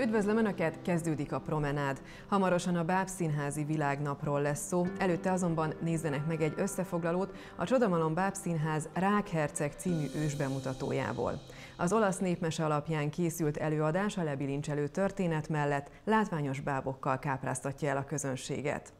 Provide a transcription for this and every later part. Üdvözlöm Önöket, kezdődik a Promenád. Hamarosan a Bábszínházi világnapról lesz szó, előtte azonban nézzenek meg egy összefoglalót a Csodamalom Bábszínház Rákherceg című ősbemutatójából. Az olasz népmese alapján készült előadás a lebilincselő történet mellett látványos bábokkal kápráztatja el a közönséget.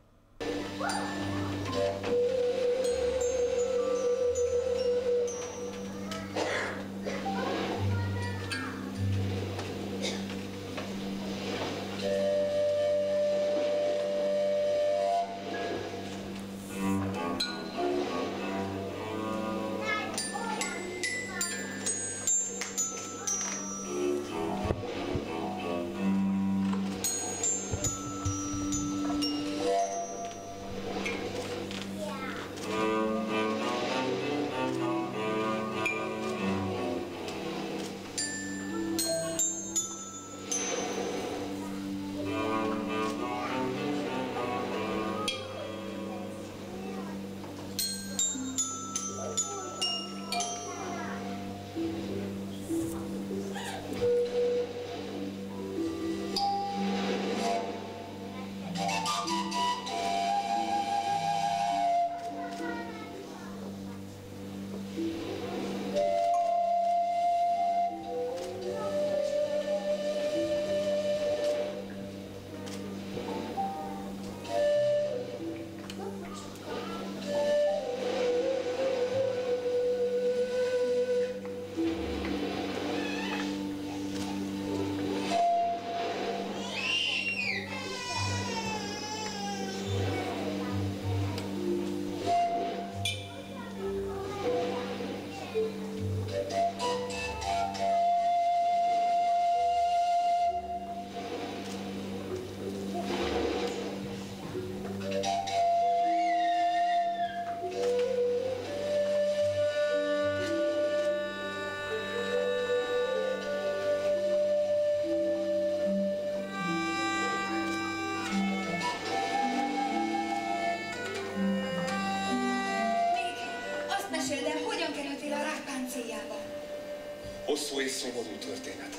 Hosszú és szomorú történet.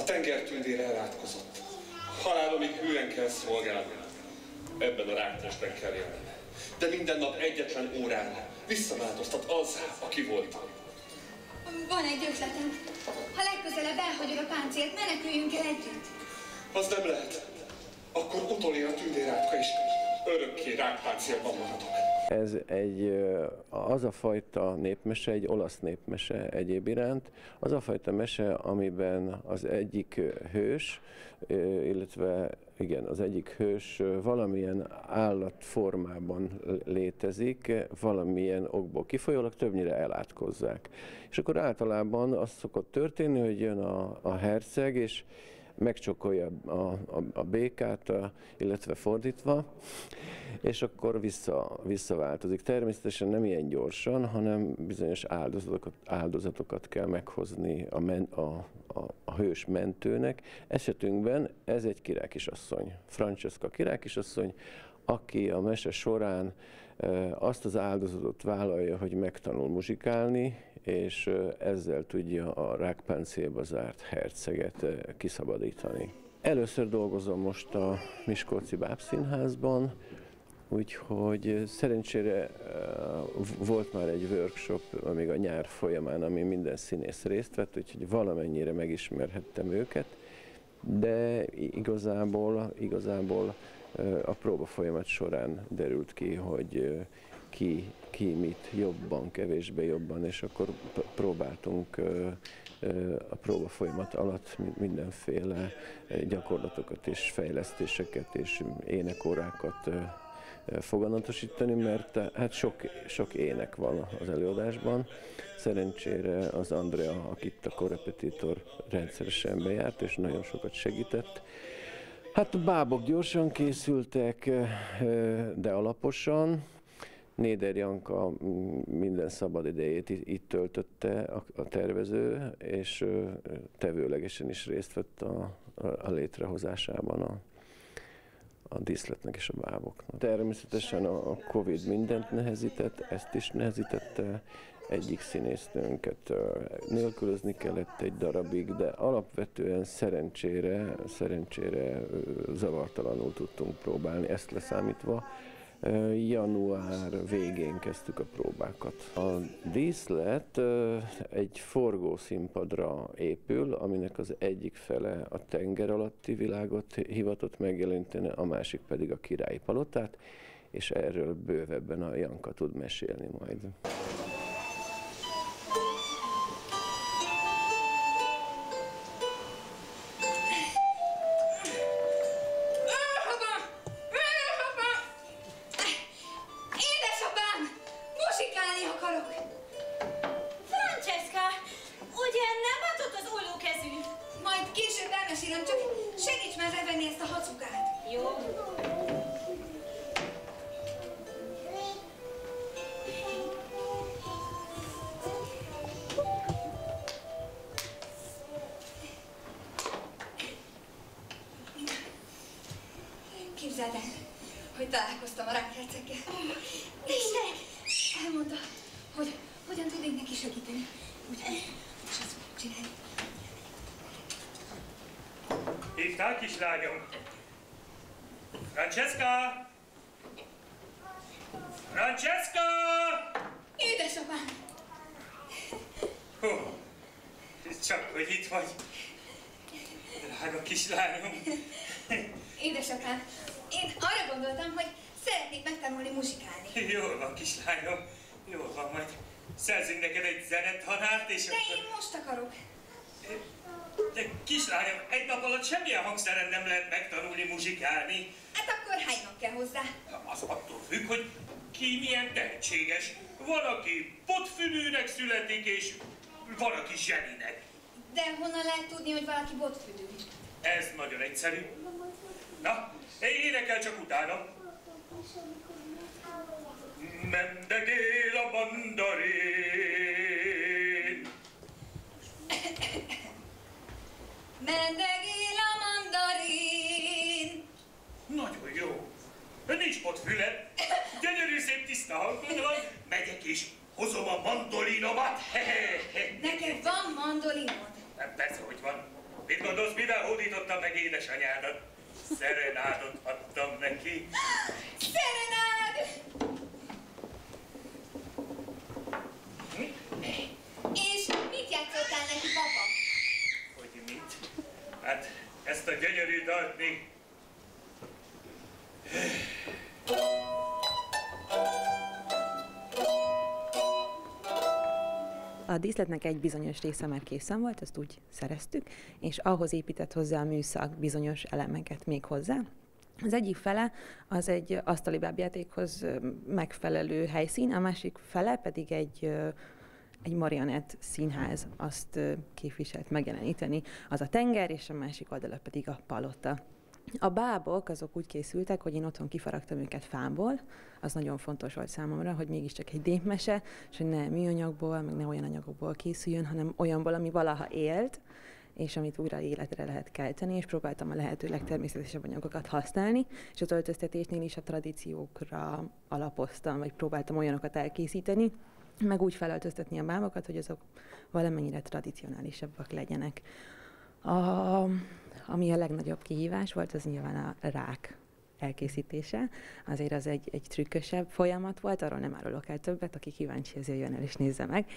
A tengertündér elátkozott. Halálomig hűen kell szolgálni. Ebben a ráktestben kell élnem. De minden nap egyetlen órára visszaváltoztat az, aki volt. Van egy ötletem. Ha legközelebb elhagyod a páncélt, meneküljünk el együtt. Az nem lehet. Akkor utolér a tündérrátka is. Örökké rákpáncélban maradok. Ez az a fajta népmese, egy olasz népmese egyéb iránt, az a fajta mese, amiben az egyik hős, illetve igen, az egyik hős valamilyen állatformában létezik, valamilyen okból kifolyólag többnyire elátkozzák. És akkor általában az szokott történni, hogy jön a herceg, és megcsokolja a békát, illetve fordítva, és akkor visszaváltozik. Természetesen nem ilyen gyorsan, hanem bizonyos áldozatokat kell meghozni a hős mentőnek. Esetünkben ez egy királykisasszony, Francesca királykisasszony, aki a mese során azt az áldozatot vállalja, hogy megtanul muzsikálni, és ezzel tudja a rákpáncélba zárt herceget kiszabadítani. Először dolgozom most a Miskolci Bábszínházban, úgyhogy szerencsére volt már egy workshop még a nyár folyamán, ami minden színész részt vett, úgyhogy valamennyire megismerhettem őket, de igazából a próba folyamat során derült ki, hogy ki mit jobban, kevésbé jobban, és akkor próbáltunk a próba folyamat alatt mindenféle gyakorlatokat és fejlesztéseket és énekórákat foganatosítani, mert hát sok ének van az előadásban. Szerencsére az Andrea, akit a korrepetitor rendszeresen bejárt és nagyon sokat segített. Hát a bábok gyorsan készültek, de alaposan. Néder Janka minden szabad idejét itt töltötte a tervező, és tevőlegesen is részt vett a létrehozásában a díszletnek és a báboknak. Természetesen a Covid mindent nehezített, ezt is nehezítette, egyik színésznőnket nélkülözni kellett egy darabig, de alapvetően szerencsére zavartalanul tudtunk próbálni, ezt leszámítva. Január végén kezdtük a próbákat. A díszlet egy forgószínpadra épül, aminek az egyik fele a tenger alatti világot hivatott megjelenteni, a másik pedig a királyi palotát, és erről bővebben a Janka tud mesélni majd. Képzeld el, hogy találkoztam a Rákherceggel. Tényleg? Elmondta, hogy hogyan tudnék neki segíteni. Ugyanis azt fogok csinálni. Hívtál, kislányom? Francesca! Francesca! Édesapám! Hú, csak hogy itt vagy. Drága kislányom. Édesapám, én arra gondoltam, hogy szeretnék megtanulni muzsikálni. Jól van, kislányom. Jól van, majd szerzünk neked egy zenetanárt, és de akkor... én most akarok. De kislányom, egy nap alatt semmilyen hangszeren nem lehet megtanulni muzsikálni. Hát akkor hánynak kell hozzá? Az attól függ, hogy ki milyen tehetséges. Van, aki botfülőnek születik, és van, aki zseninek. De honnan lehet tudni, hogy valaki botfülő? Ez nagyon egyszerű. Na, énekel csak utána. Mendegél a mandarin. Mendegél a mandarin. Nagyon jó. Nincs botfüled. Gyönyörű, szép, tiszta hangod van. Megyek is, hozom a mandolinomat. Neked van mandolinod? Persze, hogy van. Mit gondolsz, mivel hódítottam meg édesanyádat? Szerenádot adtam neki. Szerenád! És mit játszottál neki, papa? Hogy mit? Hát ezt a gyönyörű dalt még... A díszletnek egy bizonyos része már készen volt, ezt úgy szereztük, és ahhoz épített hozzá a műszak bizonyos elemeket még hozzá. Az egyik fele az egy asztali bábjátékhoz megfelelő helyszín, a másik fele pedig egy marionett színház, azt képviselt megjeleníteni. Az a tenger, és a másik oldala pedig a palota. A bábok azok úgy készültek, hogy én otthon kifaragtam őket fából, az nagyon fontos volt számomra, hogy mégiscsak egy népmese, és hogy ne műanyagból, meg ne olyan anyagokból készüljön, hanem olyanból, ami valaha élt, és amit újra életre lehet kelteni, és próbáltam a lehető legtermészetesebb anyagokat használni, és az öltöztetésnél is a tradíciókra alapoztam, vagy próbáltam olyanokat elkészíteni, meg úgy felöltöztetni a bábokat, hogy azok valamennyire tradicionálisabbak legyenek. Ami a legnagyobb kihívás volt, az nyilván a rák elkészítése. Azért az egy trükkösebb folyamat volt, arról nem árulok el többet, aki kíváncsi, azért jön el és nézze meg.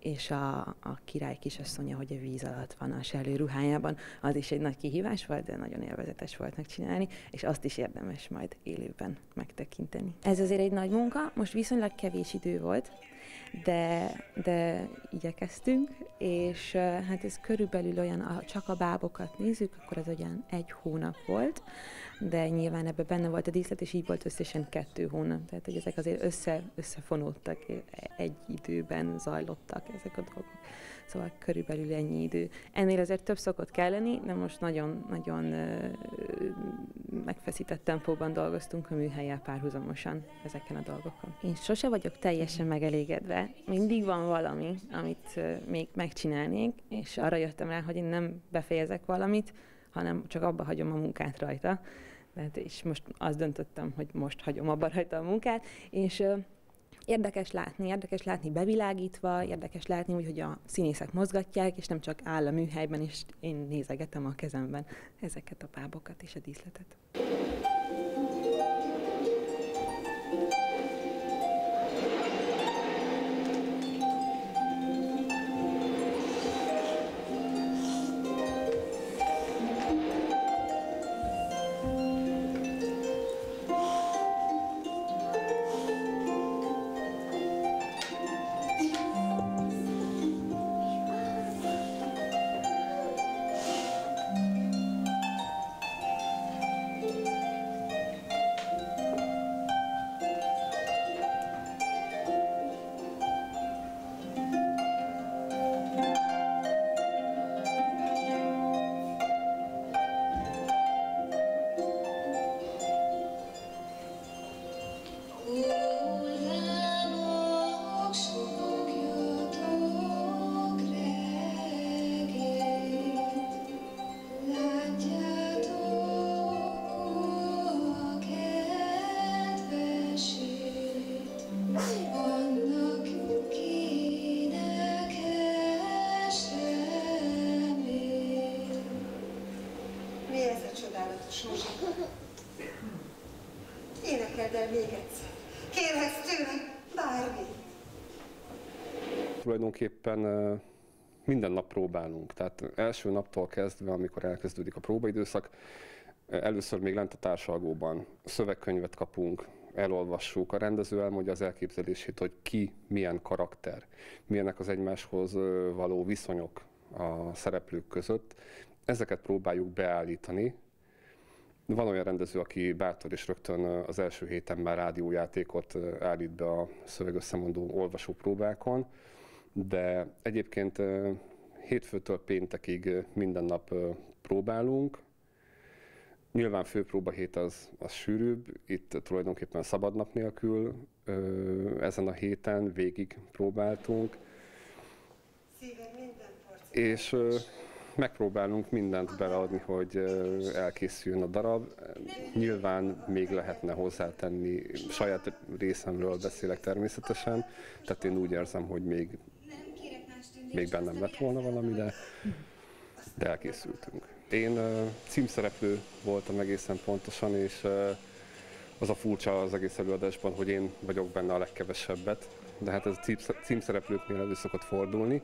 És a király kisasszonya, hogy a víz alatt van a sellőruhájában, az is egy nagy kihívás volt, de nagyon élvezetes volt megcsinálni, és azt is érdemes majd élőben megtekinteni. Ez azért egy nagy munka, most viszonylag kevés idő volt, de igyekeztünk, és hát ez körülbelül olyan, ha csak a bábokat nézzük, akkor az olyan egy hónap volt, de nyilván ebben benne volt a díszlet, és így volt összesen 2 hónap, tehát hogy ezek azért összefonódtak, egy időben zajlottak ezek a dolgok, szóval körülbelül ennyi idő. Ennél azért több szokott kelleni, de most nagyon-nagyon megfeszített tempóban dolgoztunk a műhellyel párhuzamosan ezeken a dolgokon. Én sose vagyok teljesen megelégedve, mindig van valami, amit még megcsinálnék, és arra jöttem rá, hogy én nem befejezek valamit, hanem csak abba hagyom a munkát rajta. És most azt döntöttem, hogy most hagyom abba rajta a munkát, és érdekes látni bevilágítva, érdekes látni úgy, hogy a színészek mozgatják, és nem csak áll a műhelyben, és én nézegetem a kezemben ezeket a pábokat és a díszletet. Tulajdonképpen minden nap próbálunk, tehát első naptól kezdve, amikor elkezdődik a próbaidőszak, először még lent a társalgóban szövegkönyvet kapunk, elolvassuk, a rendező elmondja az elképzelését, hogy ki milyen karakter, milyenek az egymáshoz való viszonyok a szereplők között, ezeket próbáljuk beállítani. Van olyan rendező, aki bátor és rögtön az első héten már rádiójátékot állít be a szövegösszemondó olvasópróbákon, de egyébként hétfőtől péntekig minden nap próbálunk. Nyilván főpróba hét az sűrűbb, itt tulajdonképpen szabad nap nélkül ezen a héten végig próbáltunk. És megpróbálunk mindent beleadni, hogy elkészüljön a darab. Nyilván még lehetne hozzátenni, saját részemről beszélek természetesen, tehát én úgy érzem, hogy még bennem lett volna valami, de elkészültünk. Én címszereplő voltam egészen pontosan, és az a furcsa az egész előadásban, hogy én vagyok benne a legkevesebbet, de hát ez a címszereplőknél elő szokott fordulni.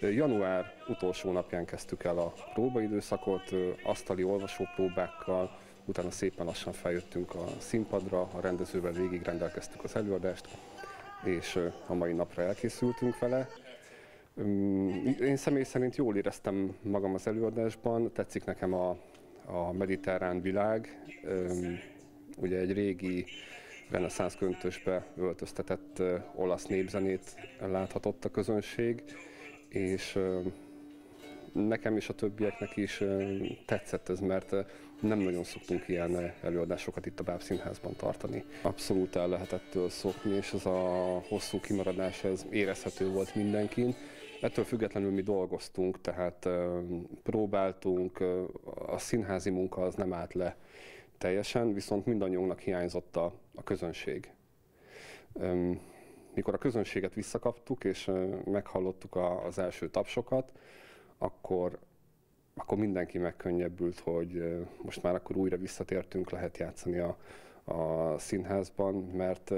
Január utolsó napján kezdtük el a próbaidőszakot, asztali olvasópróbákkal, utána szépen lassan feljöttünk a színpadra, a rendezővel végigrendelkeztük az előadást, és a mai napra elkészültünk vele. Én személy szerint jól éreztem magam az előadásban, tetszik nekem a mediterrán világ, ugye egy régi reneszánsz köntösbe öltöztetett olasz népzenét láthatott a közönség, és nekem és a többieknek is tetszett ez, mert nem nagyon szoktunk ilyen előadásokat itt a Bábszínházban tartani. Abszolút el lehetett szokni, és ez a hosszú kimaradás ez érezhető volt mindenkin. Ettől függetlenül mi dolgoztunk, tehát próbáltunk, a színházi munka az nem állt le teljesen, viszont mindannyiunknak hiányzott a közönség. Mikor a közönséget visszakaptuk, és meghallottuk az első tapsokat, akkor mindenki megkönnyebbült, hogy most már akkor újra visszatértünk, lehet játszani a színházban, mert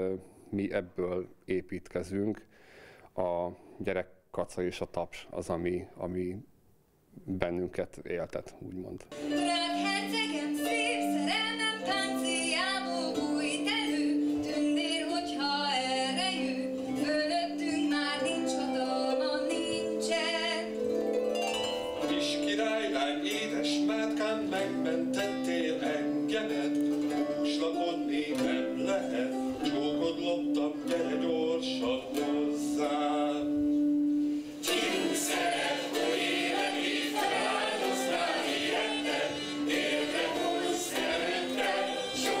mi ebből építkezünk. A gyerekkaca és a taps az, ami bennünket éltet, úgymond. Rákhercegem szép szerelmem páncéjából bújt elő, tündér, hogyha erejű, fölöttünk már nincs hatalma, nincsen. Kis királylány, édes mátkám, megmentettél engemet, slapod még nem lehet, csókod loptam, gyere gyorsan hozzám. Sure.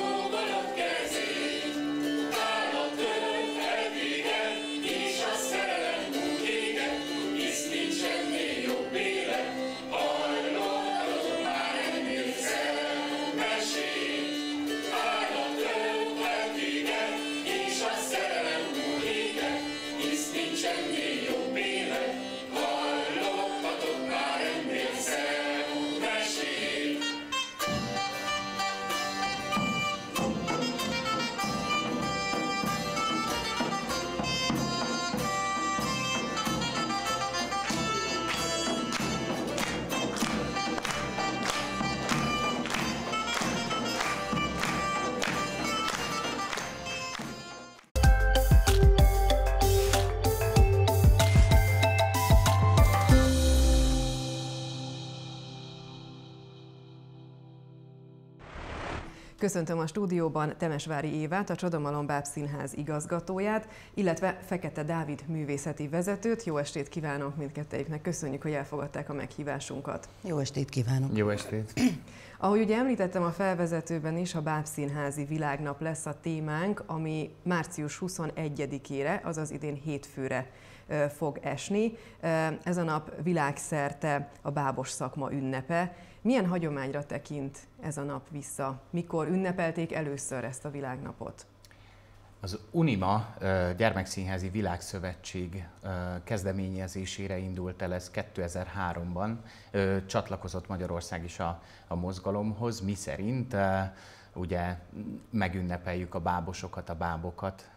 Köszöntöm a stúdióban Temesvári Évát, a Csodamalom Bábszínház igazgatóját, illetve Fekete Dávid művészeti vezetőt. Jó estét kívánok mindkettejüknek, köszönjük, hogy elfogadták a meghívásunkat. Jó estét kívánok! Jó estét! Ahogy ugye említettem a felvezetőben is, a Bábszínházi világnap lesz a témánk, ami március 21-ére, azaz idén hétfőre fog esni. Ez a nap világszerte a bábos szakma ünnepe. Milyen hagyományra tekint ez a nap vissza? Mikor ünnepelték először ezt a világnapot? Az UNIMA Gyermekszínházi Világszövetség kezdeményezésére indult el ez 2003-ban. Csatlakozott Magyarország is a mozgalomhoz, miszerint ugye megünnepeljük a bábosokat, a bábokat,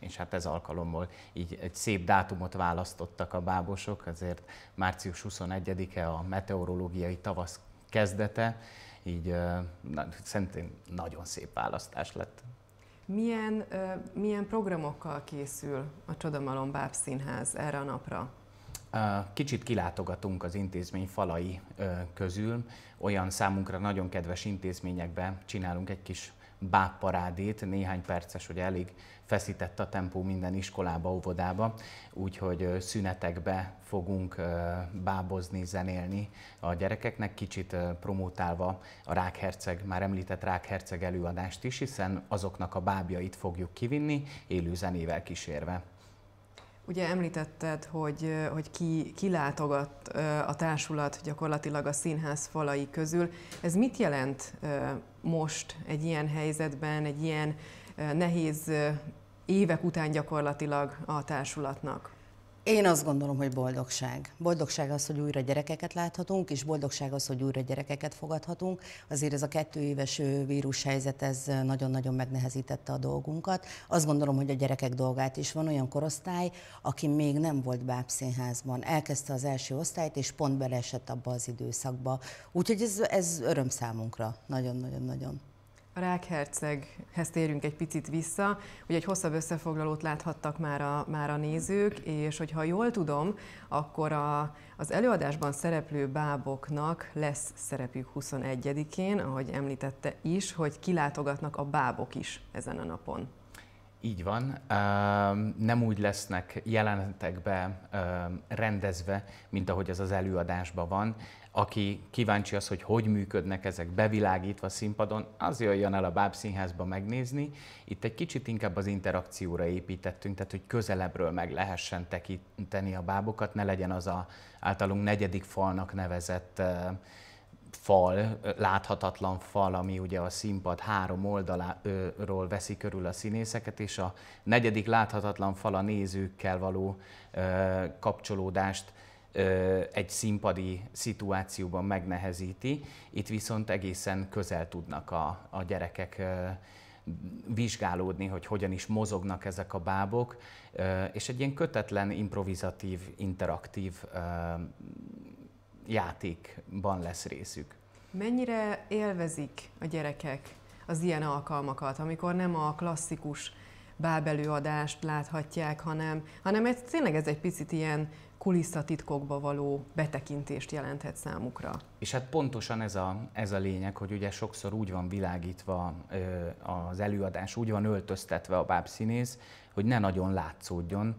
és hát ez alkalommal így egy szép dátumot választottak a bábosok, ezért március 21-e a meteorológiai tavasz kezdete, így szerintem nagyon szép választás lett. Milyen programokkal készül a Csodamalom Bábszínház erre a napra? Kicsit kilátogatunk az intézmény falai közül, olyan számunkra nagyon kedves intézményekben csinálunk egy kis bábparádét, néhány perces, hogy elég feszített a tempó minden iskolába, óvodába, úgyhogy szünetekbe fogunk bábozni, zenélni a gyerekeknek, kicsit promotálva a Rákherceg, már említett Rákherceg előadást is, hiszen azoknak a bábjait fogjuk kivinni, élő zenével kísérve. Ugye említetted, hogy kilátogat a társulat gyakorlatilag a színház falai közül. Ez mit jelent most egy ilyen helyzetben, egy ilyen nehéz évek után gyakorlatilag a társulatnak? Én azt gondolom, hogy boldogság. Boldogság az, hogy újra gyerekeket láthatunk, és boldogság az, hogy újra gyerekeket fogadhatunk. Azért ez a 2 éves vírushelyzet, ez nagyon-nagyon megnehezítette a dolgunkat. Azt gondolom, hogy a gyerekek dolgát is. Van olyan korosztály, aki még nem volt bábszínházban. Elkezdte az első osztályt, és pont beleesett abba az időszakba. Úgyhogy ez öröm számunkra. Nagyon-nagyon-nagyon. A Rákherceghez térünk egy picit vissza, hogy egy hosszabb összefoglalót láthattak már a nézők, és hogyha jól tudom, akkor az előadásban szereplő báboknak lesz szerepük 21-én, ahogy említette is, hogy kilátogatnak a bábok is ezen a napon. Így van, nem úgy lesznek jelenetekbe rendezve, mint ahogy ez az előadásban van. Aki kíváncsi az, hogy működnek ezek bevilágítva színpadon, az jöjjön el a Bábszínházba megnézni. Itt egy kicsit inkább az interakcióra építettünk, tehát hogy közelebbről meg lehessen tekinteni a bábokat, ne legyen az általunk negyedik falnak nevezett fal, láthatatlan fal, ami ugye a színpad 3 oldaláról veszi körül a színészeket, és a negyedik láthatatlan fal a nézőkkel való kapcsolódást egy színpadi szituációban megnehezíti. Itt viszont egészen közel tudnak a gyerekek vizsgálódni, hogy hogyan is mozognak ezek a bábok, és egy ilyen kötetlen, improvizatív, interaktív játékban lesz részük. Mennyire élvezik a gyerekek az ilyen alkalmakat, amikor nem a klasszikus bábelőadást láthatják, hanem tényleg ez egy picit ilyen kulisszatitkokba való betekintést jelenthet számukra? És hát pontosan ez a lényeg, hogy ugye sokszor úgy van világítva az előadás, úgy van öltöztetve a bábszínész, hogy ne nagyon látszódjon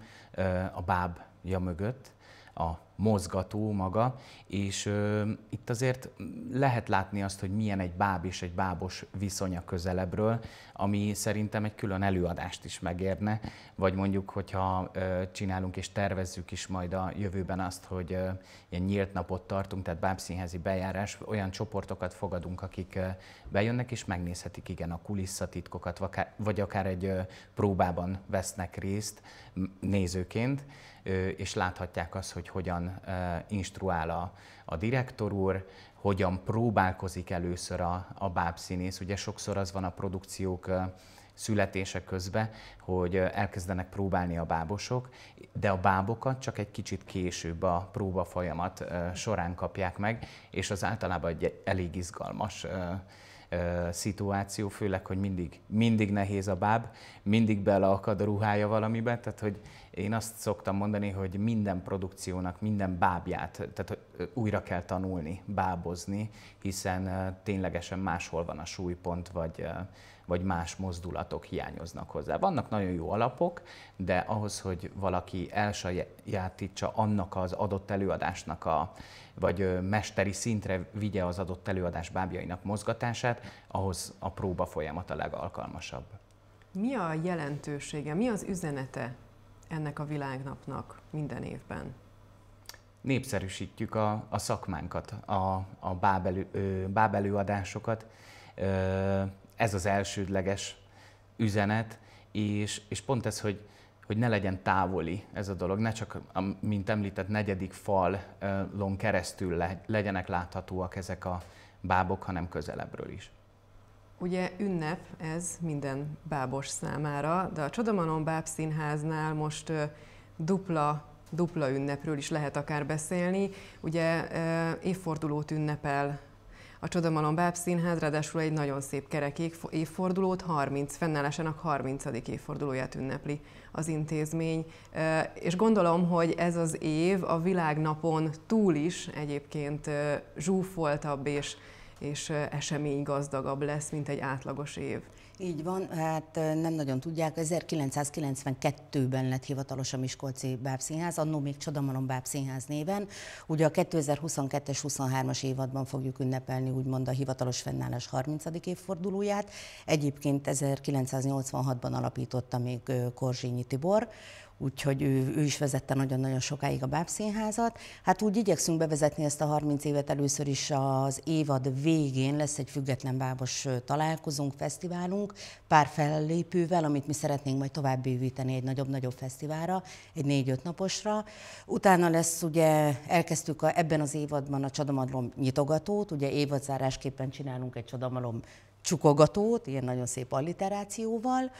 a bábja mögött a mozgató maga, és itt azért lehet látni azt, hogy milyen egy báb és egy bábos viszonya közelebbről, ami szerintem egy külön előadást is megérne, vagy mondjuk, hogyha csinálunk és tervezzük is majd a jövőben azt, hogy ilyen nyílt napot tartunk, tehát bábszínházi bejárás, olyan csoportokat fogadunk, akik bejönnek és megnézhetik igen a kulisszatitkokat, vagy akár egy próbában vesznek részt nézőként, és láthatják azt, hogy hogyan instruál a direktor úr, hogyan próbálkozik először a bábszínész. Ugye sokszor az van a produkciók születése közben, hogy elkezdenek próbálni a bábosok, de a bábokat csak egy kicsit később a próba folyamat során kapják meg, és az általában egy elég izgalmas szituáció, főleg, hogy mindig nehéz a báb, mindig beleakad a ruhája valamiben, tehát hogy Én azt szoktam mondani, hogy minden produkciónak minden bábját, tehát újra kell tanulni, bábozni, hiszen ténylegesen máshol van a súlypont, vagy más mozdulatok hiányoznak hozzá. Vannak nagyon jó alapok, de ahhoz, hogy valaki elsajátítsa annak az adott előadásnak, vagy mesteri szintre vigye az adott előadás bábjainak mozgatását, ahhoz a próba folyamat a legalkalmasabb. Mi a jelentősége, mi az üzenete ennek a világnapnak minden évben? Népszerűsítjük a szakmánkat, a bábelőadásokat. Ez az elsődleges üzenet, és pont ez, hogy ne legyen távoli ez a dolog, ne csak, mint említett, negyedik falon keresztül legyenek láthatóak ezek a bábok, hanem közelebbről is. Ugye ünnep ez minden bábos számára, de a Csodamalom Bábszínháznál most dupla ünnepről is lehet akár beszélni. Ugye évfordulót ünnepel a Csodamalom Bábszínház, ráadásul egy nagyon szép kerek évfordulót, fennállásának 30. évfordulóját ünnepli az intézmény. És gondolom, hogy ez az év a világnapon túl is egyébként zsúfoltabb és eseménygazdagabb lesz, mint egy átlagos év. Így van, hát nem nagyon tudják, 1992-ben lett hivatalos a Miskolci Bábszínház, annó még Csodamalom Bábszínház néven. Ugye a 2022-es, 23-as évadban fogjuk ünnepelni úgymond a hivatalos fennállás 30. évfordulóját. Egyébként 1986-ban alapította még Korzsényi Tibor, úgyhogy ő is vezette nagyon-nagyon sokáig a Bábszínházat. Hát úgy igyekszünk bevezetni ezt a 30 évet, először is az évad végén lesz egy független bábos találkozónk, fesztiválunk, pár fellépővel, amit mi szeretnénk majd tovább bővíteni egy nagyobb-nagyobb fesztiválra, egy 4-5 naposra. Utána lesz, ugye elkezdtük ebben az évadban a Csodamalom nyitogatót, ugye évadzárásképpen csinálunk egy Csodamalom csukogatót, ilyen nagyon szép alliterációval.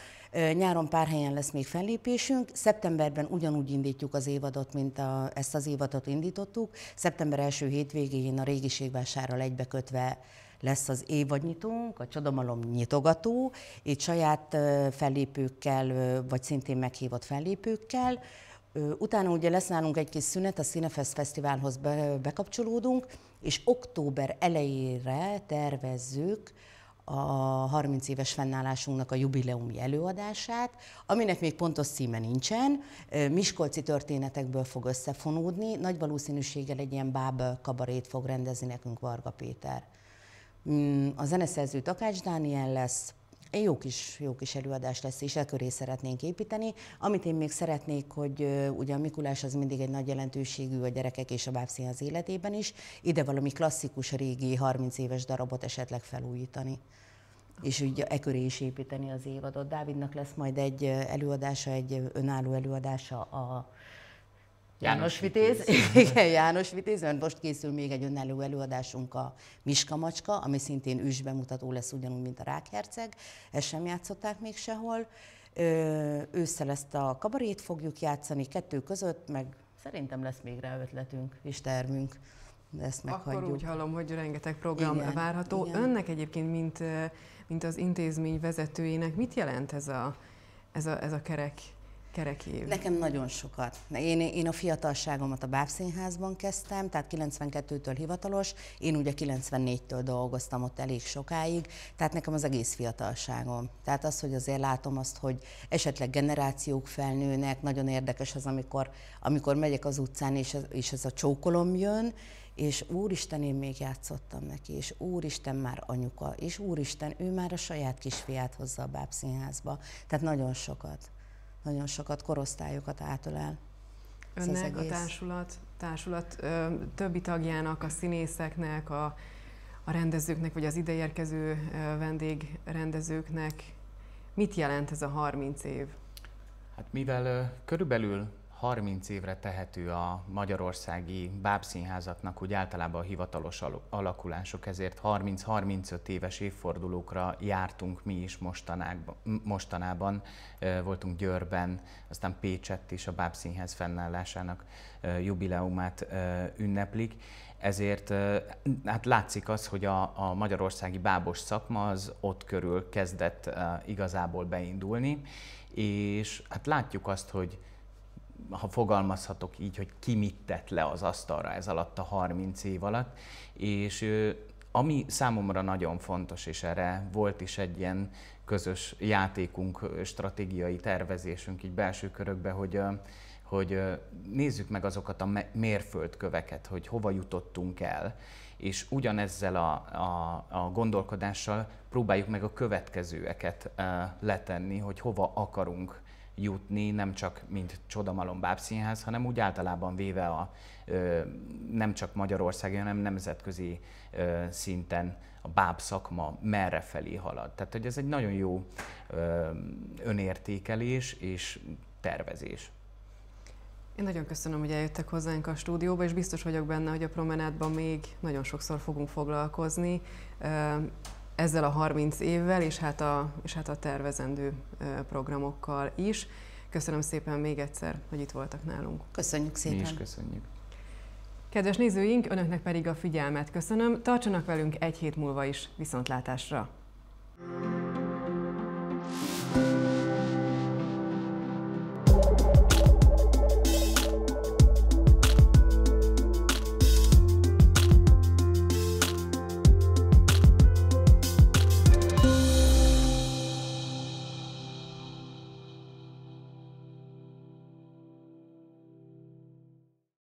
Nyáron pár helyen lesz még fellépésünk. Szeptemberben ugyanúgy indítjuk az évadot, mint ezt az évadot indítottuk. Szeptember első hétvégén a Régiségvásárral egybekötve lesz az évadnyitónk, a Csodamalom nyitogató, itt saját fellépőkkel, vagy szintén meghívott fellépőkkel. Utána ugye lesz nálunk egy kis szünet, a Cinefest fesztiválhoz bekapcsolódunk, és október elejére tervezzük a 30 éves fennállásunknak a jubileumi előadását, aminek még pontos címe nincsen, miskolci történetekből fog összefonódni, nagy valószínűséggel egy ilyen báb kabarét fog rendezni nekünk Varga Péter. A zeneszerző Takács Dániel lesz, egy jó kis előadás lesz, és elköré szeretnénk építeni. Amit én még szeretnék, hogy ugye a Mikulás az mindig egy nagy jelentőségű a gyerekek és a bábszínház életében is, ide valami klasszikus régi 30 éves darabot esetleg felújítani, és ugye eköré is építeni az évadot. Dávidnak lesz majd egy előadása, egy önálló előadása a János Vitéz. Igen, János Vitéz, mert most készül még egy önálló előadásunk, a Miska Macska, ami szintén ősbemutató lesz ugyanúgy, mint a Rákherceg. Ezt sem játszották még sehol. Ősszel ezt a kabarét fogjuk játszani, 2 között, meg szerintem lesz még rá ötletünk és termünk. De ezt meghagyjuk. Akkor úgy hallom, hogy rengeteg program várható. Igen. Önnek egyébként, mint az intézmény vezetőjének, mit jelent ez a kerek? Nekem nagyon sokat. Én a fiatalságomat a Bábszínházban kezdtem, tehát 92-től hivatalos, én ugye 94-től dolgoztam ott elég sokáig, tehát nekem az egész fiatalságom. Tehát az, hogy azért látom azt, hogy esetleg generációk felnőnek, nagyon érdekes az, amikor megyek az utcán, és ez a csókolom jön, és úristen, én még játszottam neki, és úristen, már anyuka, és úristen, ő már a saját kisfiát hozza a Bábszínházba. Tehát nagyon sokat. Nagyon sokat, korosztályokat átölel. Önnek, a társulat többi tagjának, a színészeknek, a rendezőknek, vagy az ideérkező vendégrendezőknek mit jelent ez a 30 év? Hát mivel körülbelül 30 évre tehető a magyarországi bábszínházaknak úgy általában a hivatalos alakulások, ezért 30-35 éves évfordulókra jártunk mi is mostanában. Voltunk Győrben, aztán Pécsett is a bábszínház fennállásának jubileumát ünneplik. Ezért hát látszik az, hogy a magyarországi bábos szakma az ott körül kezdett igazából beindulni, és hát látjuk azt, hogy ha fogalmazhatok így, hogy ki mit tett le az asztalra ez alatt a 30 év alatt, és ami számomra nagyon fontos, és erre volt is egy ilyen közös játékunk, stratégiai tervezésünk így belső körökben, hogy nézzük meg azokat a mérföldköveket, hogy hova jutottunk el, és ugyanezzel a gondolkodással próbáljuk meg a következőeket letenni, hogy hova akarunk jutni, nem csak mint Csodamalom Bábszínház, hanem úgy általában véve nem csak Magyarországon, hanem nemzetközi szinten a bábszakma merre felé halad. Tehát, hogy ez egy nagyon jó önértékelés és tervezés. Én nagyon köszönöm, hogy eljöttek hozzánk a stúdióba, és biztos vagyok benne, hogy a Promenádban még nagyon sokszor fogunk foglalkozni ezzel a 30 évvel, és hát a tervezendő programokkal is. Köszönöm szépen még egyszer, hogy itt voltak nálunk. Köszönjük szépen. Mi is köszönjük. Kedves nézőink, önöknek pedig a figyelmet köszönöm. Tartsanak velünk egy hét múlva is. Viszontlátásra!